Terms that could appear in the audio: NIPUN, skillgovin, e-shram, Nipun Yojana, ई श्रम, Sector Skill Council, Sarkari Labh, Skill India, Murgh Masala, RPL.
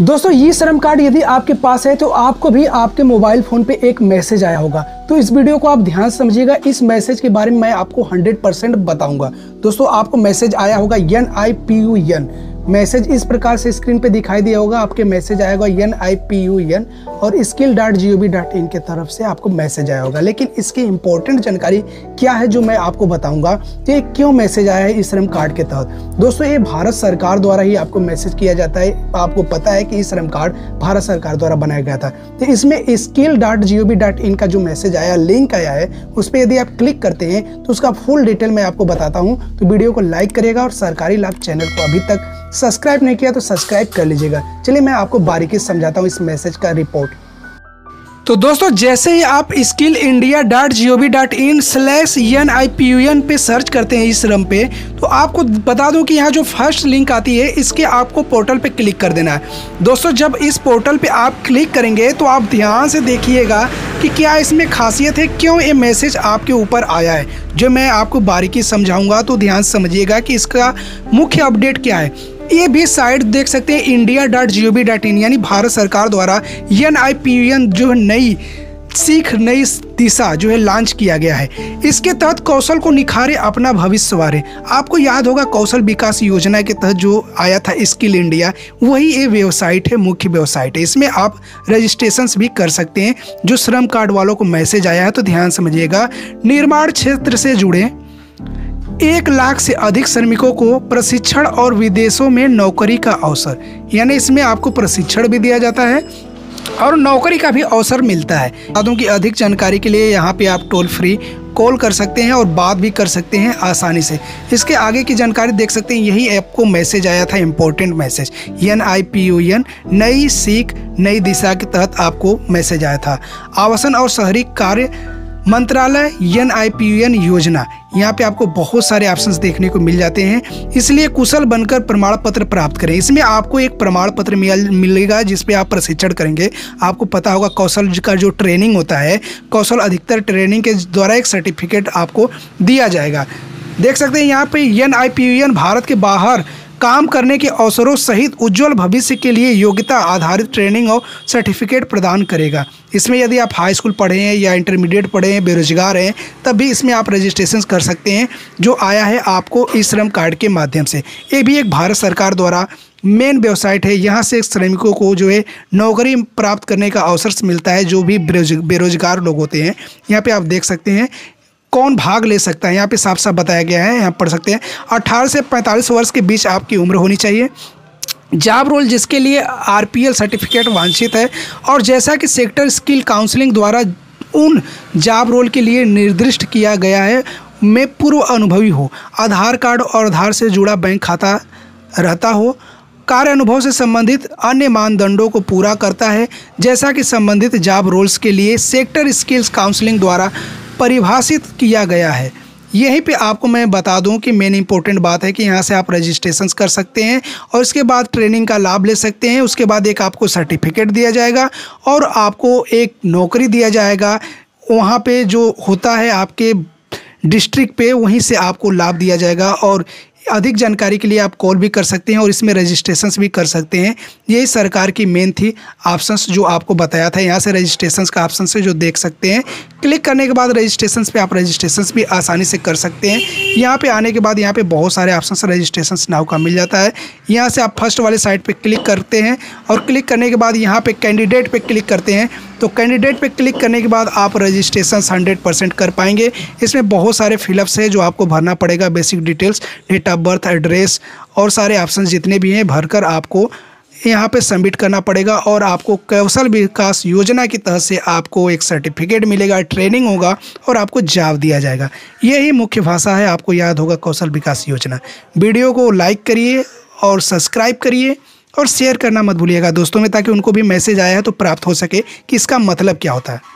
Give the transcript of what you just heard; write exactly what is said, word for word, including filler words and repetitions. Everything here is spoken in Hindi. दोस्तों ई श्रम कार्ड यदि आपके पास है तो आपको भी आपके मोबाइल फ़ोन पे एक मैसेज आया होगा। तो इस वीडियो को आप ध्यान से समझिएगा, इस मैसेज के बारे में मैं आपको हंड्रेड परसेंट बताऊंगा। दोस्तों आपको मैसेज आया होगा N I P U N, message इस प्रकार से स्क्रीन पे दिखाई दिया होगा। आपके मैसेज आएगा N I P U N और skill dot G O V dot in के तरफ से आपको मैसेज आया होगा। लेकिन इसकी इंपॉर्टेंट जानकारी क्या है जो मैं आपको बताऊंगा कि क्यों मैसेज आया है ई श्रम कार्ड के तहत। दोस्तों ये भारत सरकार द्वारा ही आपको मैसेज किया जाता है। आपको पता है कि ई श्रम कार्ड भारत सरकार द्वारा बनाया गया था। तो इसमें skill dot G O V dot in का जो मैसेज आया, लिंक आया है, उस पर यदि आप क्लिक करते हैं तो उसका फुल डिटेल मैं आपको बताता हूँ। तो वीडियो को लाइक करिएगा और सरकारी लाभ चैनल को अभी तक सब्सक्राइब नहीं किया तो सब्सक्राइब कर लीजिएगा। चलिए मैं आपको बारीकी से समझाता हूँ इस मैसेज का रिपोर्ट। तो दोस्तों जैसे ही आप skill India dot G O V dot in slash N I P U N पे सर्च करते हैं ई श्रम पे, तो आपको बता दूं कि यहाँ जो फर्स्ट लिंक आती है इसके आपको पोर्टल पे क्लिक कर देना है। दोस्तों जब इस पोर्टल पे आप क्लिक करेंगे तो आप ध्यान से देखिएगा कि क्या इसमें खासियत है, क्यों ये मैसेज आपके ऊपर आया है, जो मैं आपको बारीकी समझाऊँगा। तो ध्यान से समझिएगा कि इसका मुख्य अपडेट क्या है। ये भी साइट देख सकते हैं India dot G O V dot in, यानी भारत सरकार द्वारा N I P U N जो नई सीख नई दिशा जो है लॉन्च किया गया है। इसके तहत कौशल को निखारे अपना भविष्य संवारे। आपको याद होगा कौशल विकास योजना के तहत जो आया था स्किल इंडिया, वही ये वेबसाइट है, मुख्य वेबसाइट है। इसमें आप रजिस्ट्रेशन भी कर सकते हैं। जो श्रम कार्ड वालों को मैसेज आया है तो ध्यान समझिएगा, निर्माण क्षेत्र से जुड़े एक लाख से अधिक श्रमिकों को प्रशिक्षण और विदेशों में नौकरी का अवसर, यानी इसमें आपको प्रशिक्षण भी दिया जाता है और नौकरी का भी अवसर मिलता है। बता दूं कि अधिक जानकारी के लिए यहाँ पे आप टोल फ्री कॉल कर सकते हैं और बात भी कर सकते हैं आसानी से। इसके आगे की जानकारी देख सकते हैं। यही ऐप को मैसेज आया था, important message N I P U N नई सीख नई दिशा के तहत आपको मैसेज आया था। आवासन और शहरी कार्य मंत्रालय N I P U N योजना, यहाँ पे आपको बहुत सारे ऑप्शंस देखने को मिल जाते हैं। इसलिए कुशल बनकर प्रमाण पत्र प्राप्त करें। इसमें आपको एक प्रमाण पत्र मिलेगा जिसपे आप प्रशिक्षण करेंगे। आपको पता होगा कौशल का जो ट्रेनिंग होता है, कौशल अधिकतर ट्रेनिंग के द्वारा एक सर्टिफिकेट आपको दिया जाएगा। देख सकते हैं यहाँ पे N I P U N Bharat के बाहर काम करने के अवसरों सहित उज्जवल भविष्य के लिए योग्यता आधारित ट्रेनिंग और सर्टिफिकेट प्रदान करेगा। इसमें यदि आप हाई स्कूल पढ़े हैं या इंटरमीडिएट पढ़े हैं, बेरोजगार हैं, तब भी इसमें आप रजिस्ट्रेशन कर सकते हैं, जो आया है आपको ई श्रम कार्ड के माध्यम से। ये भी एक भारत सरकार द्वारा मेन वेबसाइट है। यहाँ से श्रमिकों को जो है नौकरी प्राप्त करने का अवसर मिलता है, जो भी बेरोजगार लोग होते हैं। यहाँ पर आप देख सकते हैं कौन भाग ले सकता है, यहाँ पे साफ साफ बताया गया है। यहाँ पढ़ सकते हैं अठारह से पैंतालीस वर्ष के बीच आपकी उम्र होनी चाहिए। जॉब रोल जिसके लिए आर पी एल सर्टिफिकेट वांछित है, और जैसा कि सेक्टर स्किल काउंसिलिंग द्वारा उन जॉब रोल के लिए निर्दिष्ट किया गया है में पूर्व अनुभवी हो, आधार कार्ड और आधार से जुड़ा बैंक खाता रहता हो, कार्य अनुभव से संबंधित अन्य मानदंडों को पूरा करता है, जैसा कि संबंधित जॉब रोल्स के लिए सेक्टर स्किल्स काउंसिलिंग द्वारा परिभाषित किया गया है। यहीं पे आपको मैं बता दूं कि मेन इंपॉर्टेंट बात है कि यहाँ से आप रजिस्ट्रेशन कर सकते हैं और इसके बाद ट्रेनिंग का लाभ ले सकते हैं। उसके बाद एक आपको सर्टिफिकेट दिया जाएगा और आपको एक नौकरी दिया जाएगा। वहाँ पे जो होता है आपके डिस्ट्रिक्ट पे, वहीं से आपको लाभ दिया जाएगा। और अधिक जानकारी के लिए आप कॉल भी कर सकते हैं और इसमें रजिस्ट्रेशन भी कर सकते हैं। यही सरकार की मेन थी ऑप्शंस जो आपको बताया था। यहाँ से रजिस्ट्रेशन का ऑप्शन से जो देख सकते हैं, क्लिक करने के बाद रजिस्ट्रेशन पे आप रजिस्ट्रेशन भी आसानी से कर सकते हैं। यहाँ पे आने के बाद यहाँ पे बहुत सारे ऑप्शन रजिस्ट्रेशन नाव का मिल जाता है। यहाँ से आप फर्स्ट वाले साइट पर क्लिक करते हैं और क्लिक करने के बाद यहाँ पर कैंडिडेट पर क्लिक करते हैं। तो कैंडिडेट पर क्लिक करने के बाद आप रजिस्ट्रेशन हंड्रेड परसेंट कर पाएंगे। इसमें बहुत सारे फिलअप्स है जो आपको भरना पड़ेगा, basic details, data birth, address और सारे ऑप्शन जितने भी हैं भरकर आपको यहाँ पे सबमिट करना पड़ेगा। और आपको कौशल विकास योजना की तहत से आपको एक सर्टिफिकेट मिलेगा, ट्रेनिंग होगा और आपको जॉब दिया जाएगा। यही मुख्य भाषा है, आपको याद होगा कौशल विकास योजना। वीडियो को लाइक करिए और सब्सक्राइब करिए और शेयर करना मत भूलिएगा दोस्तों में, ताकि उनको भी मैसेज आया है तो प्राप्त हो सके कि इसका मतलब क्या होता है।